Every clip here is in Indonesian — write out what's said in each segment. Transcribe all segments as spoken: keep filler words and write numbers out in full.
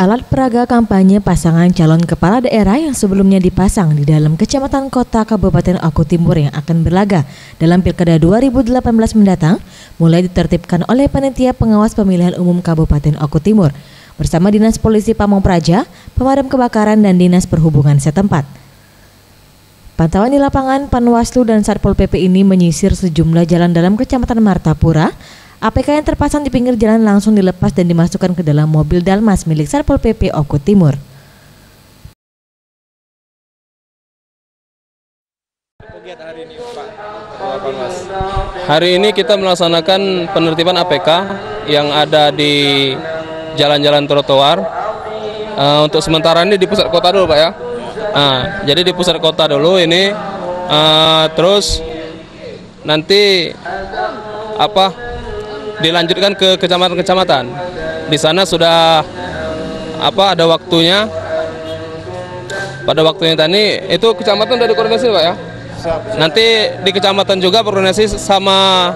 Alat peraga kampanye pasangan calon kepala daerah yang sebelumnya dipasang di dalam kecamatan kota Kabupaten O K U Timur yang akan berlaga dalam Pilkada dua ribu delapan belas mendatang mulai ditertibkan oleh Panitia Pengawas Pemilihan Umum Kabupaten O K U Timur bersama Dinas Polisi Pamong Praja, Pemadam Kebakaran dan Dinas Perhubungan setempat. Pantauan di lapangan, Panwaslu dan Satpol P P ini menyisir sejumlah jalan dalam Kecamatan Martapura. A P K yang terpasang di pinggir jalan langsung dilepas dan dimasukkan ke dalam mobil Dalmas milik Satpol P P O K U Timur. Kegiatan hari ini, Pak, Panwas. Hari ini kita melaksanakan penertiban A P K yang ada di jalan-jalan trotoar. Uh, untuk sementara ini di pusat kota dulu, Pak, ya. Nah, jadi di pusat kota dulu ini, uh, terus nanti apa dilanjutkan ke kecamatan-kecamatan. Di sana sudah apa ada waktunya. Pada waktunya tadi itu kecamatan sudah dikoordinasi, Pak, ya. Nanti di kecamatan juga berkoordinasi sama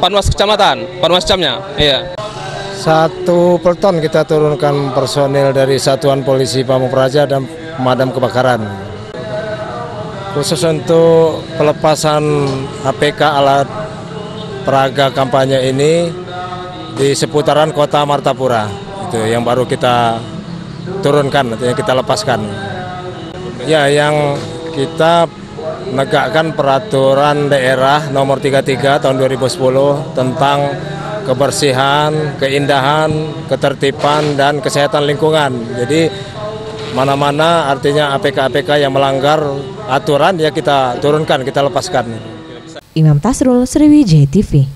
Panwas kecamatan, Panwascamnya. Iya. Satu peleton kita turunkan personil dari Satuan Polisi Pamong Praja dan Pemadam Kebakaran. Khusus untuk pelepasan A P K alat peraga kampanye ini di seputaran kota Martapura, itu yang baru kita turunkan, yang kita lepaskan. Ya, yang kita menegakkan Peraturan Daerah Nomor tiga puluh tiga tahun dua ribu sepuluh tentang kebersihan, keindahan, ketertiban, dan kesehatan lingkungan. Jadi mana-mana artinya A P K A P K yang melanggar aturan ya kita turunkan, kita lepaskan. Imam Tasrul, Sriwijaya T V.